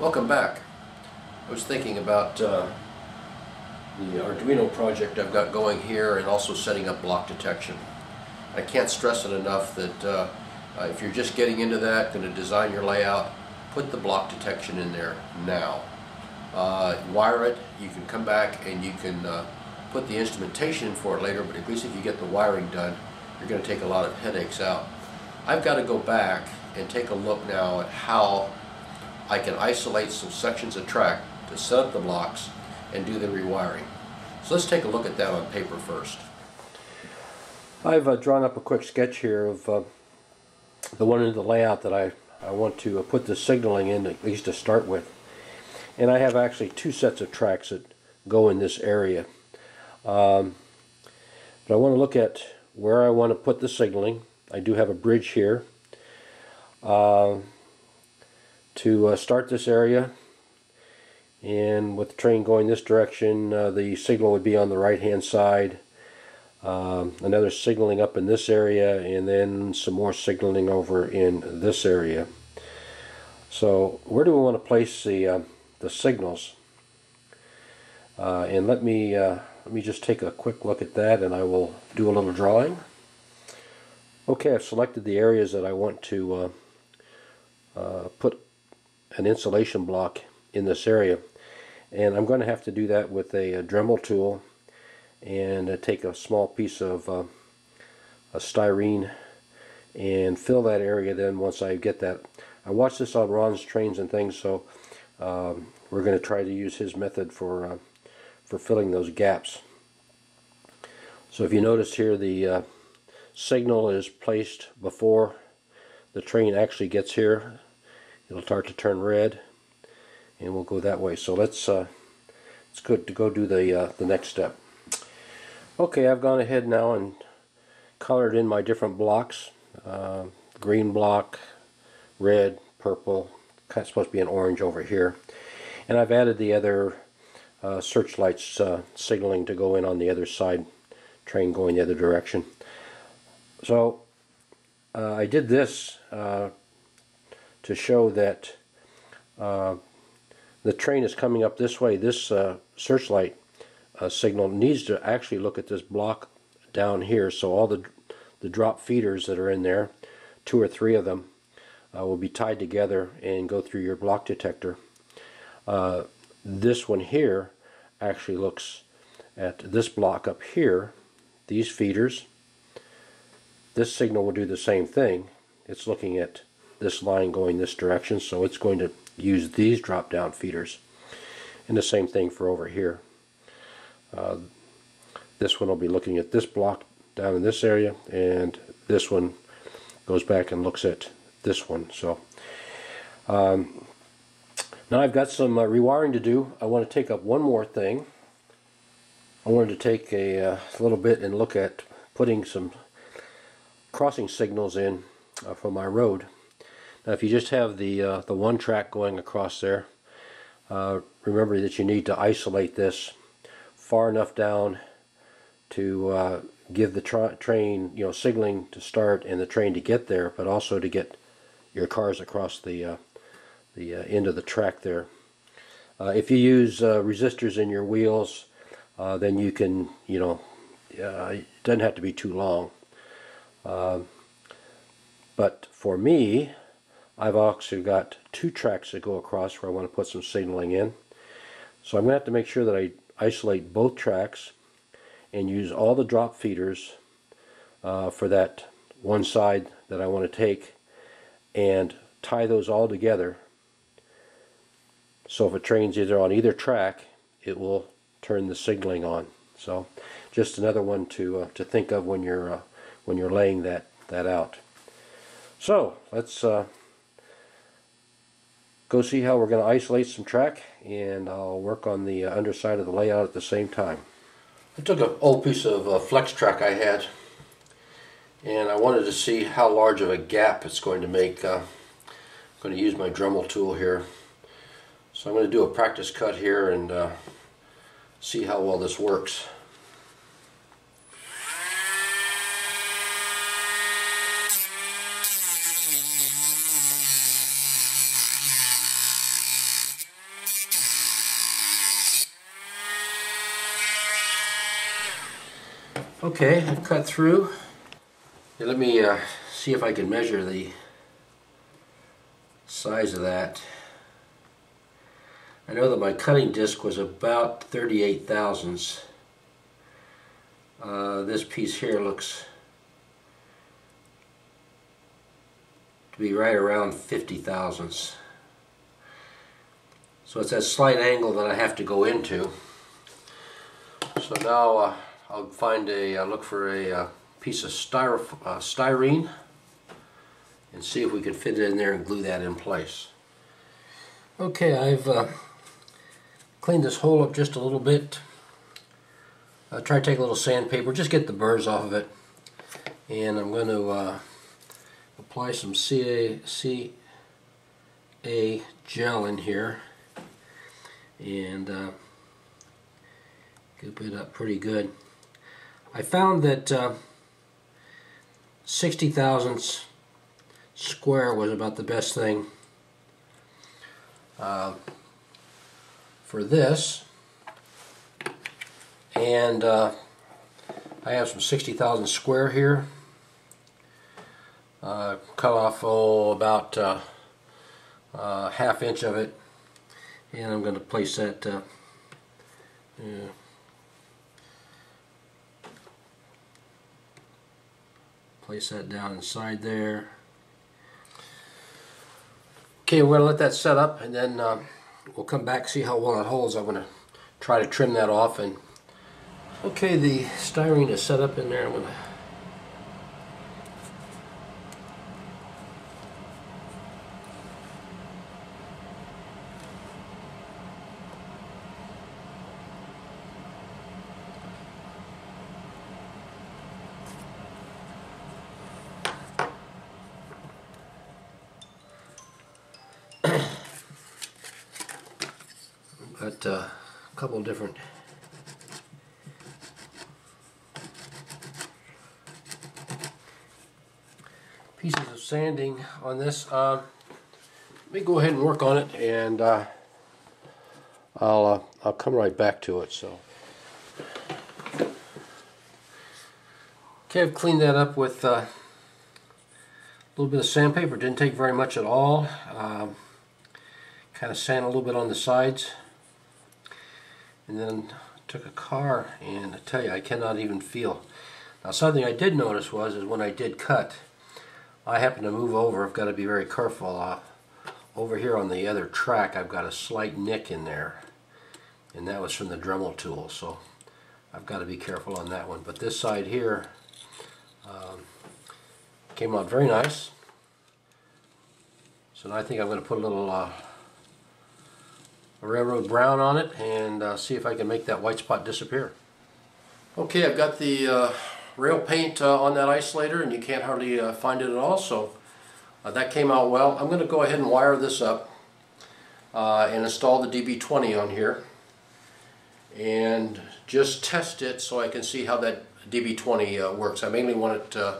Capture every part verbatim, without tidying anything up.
Welcome back. I was thinking about uh, the Arduino project I've got going here and also setting up block detection. I can't stress it enough that uh, if you're just getting into that, going to design your layout, put the block detection in there now. Uh, wire it, you can come back and you can uh, put the instrumentation for it later, but at least if you get the wiring done, you're going to take a lot of headaches out. I've got to go back and take a look now at how I can isolate some sections of track to set up the blocks and do the rewiring. So let's take a look at that on paper first. I've uh, drawn up a quick sketch here of uh, the one in the layout that I, I want to uh, put the signaling in, at least to start with. And I have actually two sets of tracks that go in this area. Um, but I want to look at where I want to put the signaling. I do have a bridge here. Uh, to uh, start this area, and with the train going this direction, uh, the signal would be on the right hand side, um, another signaling up in this area, and then some more signaling over in this area. So where do we want to place the uh, the signals? Uh, and let me uh, let me just take a quick look at that, and I will do a little drawing. Okay, I've selected the areas that I want to uh, uh, put an insulation block in this area, and I'm going to have to do that with a, a Dremel tool, and uh, take a small piece of uh, a styrene and fill that area. Then once I get that, I watched this on Ron's Trains and Things, so um, we're going to try to use his method for uh, for filling those gaps. So if you notice here, the uh, signal is placed before the train actually gets here. It'll start to turn red, and we'll go that way. So let's uh, it's good to go do the uh, the next step. Okay, I've gone ahead now and colored in my different blocks: uh, green block, red, purple. Kind of supposed to be an orange over here, and I've added the other uh, searchlights uh, signaling to go in on the other side, train going the other direction. So uh, I did this. Uh, to show that uh, the train is coming up this way. This uh, searchlight uh, signal needs to actually look at this block down here, so all the, the drop feeders that are in there, two or three of them, uh, will be tied together and go through your block detector. Uh, this one here actually looks at this block up here, these feeders. This signal will do the same thing. It's looking at this line going this direction, so it's going to use these drop down feeders, and the same thing for over here. Uh, this one will be looking at this block down in this area, and this one goes back and looks at this one. So um, now I've got some uh, rewiring to do. I want to take up one more thing. I wanted to take a uh, little bit and look at putting some crossing signals in uh, for my road. Now, if you just have the uh, the one track going across there, uh, remember that you need to isolate this far enough down to uh, give the tra train, you know, signaling to start and the train to get there, but also to get your cars across the uh, the uh, end of the track there. Uh, if you use uh, resistors in your wheels, uh, then you can, you know, uh, it doesn't have to be too long. Uh, but for me, I've also got two tracks that go across where I want to put some signaling in. So I'm going to have to make sure that I isolate both tracks and use all the drop feeders uh, for that one side that I want to take, and tie those all together. So if a train's either on either track, it will turn the signaling on. So just another one to uh, to think of when you're uh, when you're laying that that out. So let's uh, go see how we're going to isolate some track, and I'll work on the uh, underside of the layout at the same time. I took an old piece of uh, flex track I had, and I wanted to see how large of a gap it's going to make. Uh, I'm going to use my Dremel tool here. So I'm going to do a practice cut here and uh, see how well this works. Okay, I've cut through. Now let me uh, see if I can measure the size of that. I know that my cutting disc was about thirty-eight thousandths. Uh, this piece here looks to be right around fifty thousandths. So it's that slight angle that I have to go into. So now uh, I'll find a uh, look for a uh, piece of styrof uh, styrene and see if we can fit it in there and glue that in place. Okay, I've uh, cleaned this hole up just a little bit. I'll try to take a little sandpaper, just get the burrs off of it, and I'm going to uh, apply some C A gel in here and uh, goop it up pretty good. I found that uh, sixty thousandths square was about the best thing uh, for this. And uh, I have some sixty thousand square here. Uh, cut off oh, about uh, uh, half inch of it, and I'm going to place that uh, yeah. place that down inside there. Okay, we're going to let that set up, and then uh, we'll come back, see how well it holds. I'm going to try to trim that off. And okay, the styrene is set up in there. I'm going to got uh, a couple different pieces of sanding on this. Uh, let me go ahead and work on it, and uh, I'll uh, I'll come right back to it. So, okay, I've cleaned that up with uh, a little bit of sandpaper. Didn't take very much at all. Um, kind of sand a little bit on the sides, and then took a car, and I tell you, I cannot even feel. Now, something I did notice was is when I did cut, I happen to move over. I've got to be very careful. Uh, over here on the other track, I've got a slight nick in there, and that was from the Dremel tool, so I've got to be careful on that one. But this side here um, came out very nice. So now I think I'm going to put a little uh, railroad brown on it and uh, see if I can make that white spot disappear. Okay, I've got the uh, rail paint uh, on that isolator, and you can't hardly uh, find it at all, so uh, that came out well. I'm going to go ahead and wire this up uh, and install the D B twenty on here and just test it so I can see how that D B twenty uh, works. I mainly want it uh,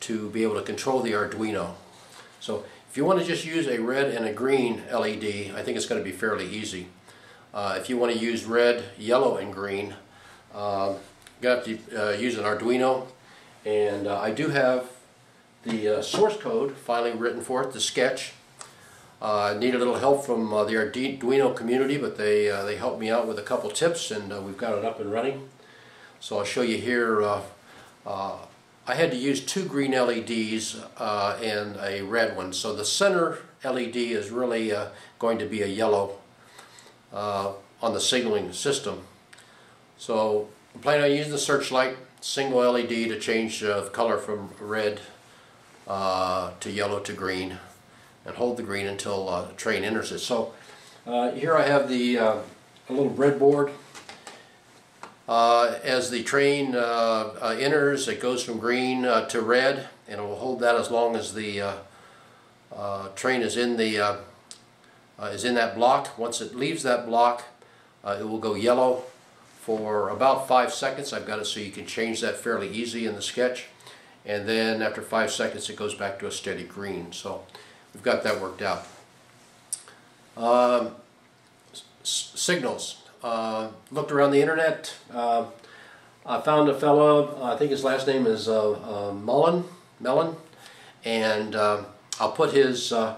to be able to control the Arduino. So if you want to just use a red and a green L E D, I think it's going to be fairly easy. Uh, if you want to use red, yellow, and green, um, you have to uh, use an Arduino, and uh, I do have the uh, source code finally written for it, the sketch. Uh, I need a little help from uh, the Arduino community, but they uh, they helped me out with a couple tips, and uh, we've got it up and running. So I'll show you here. Uh, uh, I had to use two green L E Ds uh, and a red one, so the center L E D is really uh, going to be a yellow uh, on the signaling system. So I'm planning on using the searchlight, single L E D, to change uh, the color from red uh, to yellow to green, and hold the green until uh, the train enters it. So uh, here I have the uh, a little breadboard. Uh, as the train uh, uh, enters, it goes from green uh, to red, and it will hold that as long as the uh, uh, train is in the uh, uh, is in that block. Once it leaves that block, uh, it will go yellow for about five seconds. I've got it so you can change that fairly easy in the sketch, and then after five seconds, it goes back to a steady green. So we've got that worked out. Um, s signals. Uh, looked around the internet. Uh, I found a fellow, I think his last name is uh, uh, Mullen, Mellon, and uh, I'll put his uh,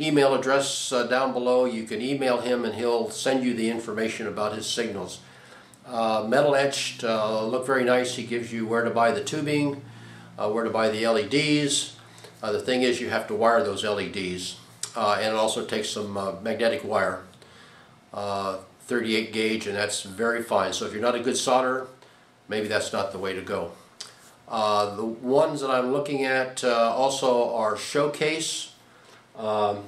email address uh, down below. You can email him and he'll send you the information about his signals. Uh, metal etched, uh, look very nice. He gives you where to buy the tubing, uh, where to buy the L E Ds. Uh, the thing is, you have to wire those L E Ds, uh, and it also takes some uh, magnetic wire, uh, thirty-eight gauge, and that's very fine. So if you're not a good solderer, maybe that's not the way to go. Uh, the ones that I'm looking at uh, also are Showcase, um,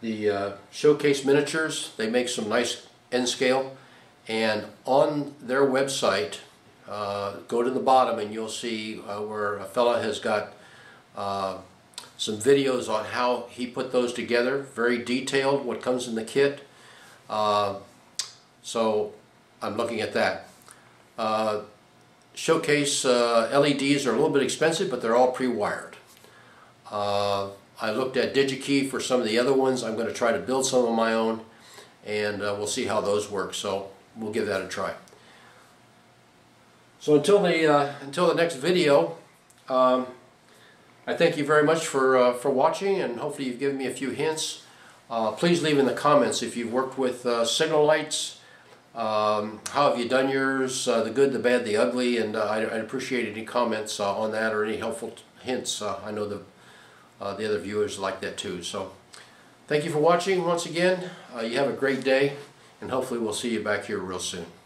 the uh, Showcase miniatures. They make some nice N Scale, and on their website, uh, go to the bottom and you'll see uh, where a fella has got Uh, some videos on how he put those together, very detailed, what comes in the kit. Uh, so I'm looking at that. Uh, Showcase uh, L E Ds are a little bit expensive, but they're all pre-wired. Uh, I looked at DigiKey for some of the other ones. I'm going to try to build some of my own, and uh, we'll see how those work. So we'll give that a try. So until the uh, until the next video. Um, I thank you very much for, uh, for watching, and hopefully you've given me a few hints. Uh, please leave in the comments if you've worked with uh, signal lights, um, how have you done yours, uh, the good, the bad, the ugly, and uh, I'd, I'd appreciate any comments uh, on that or any helpful hints. Uh, I know the, uh, the other viewers like that too. So thank you for watching once again. Uh, you have a great day, and hopefully we'll see you back here real soon.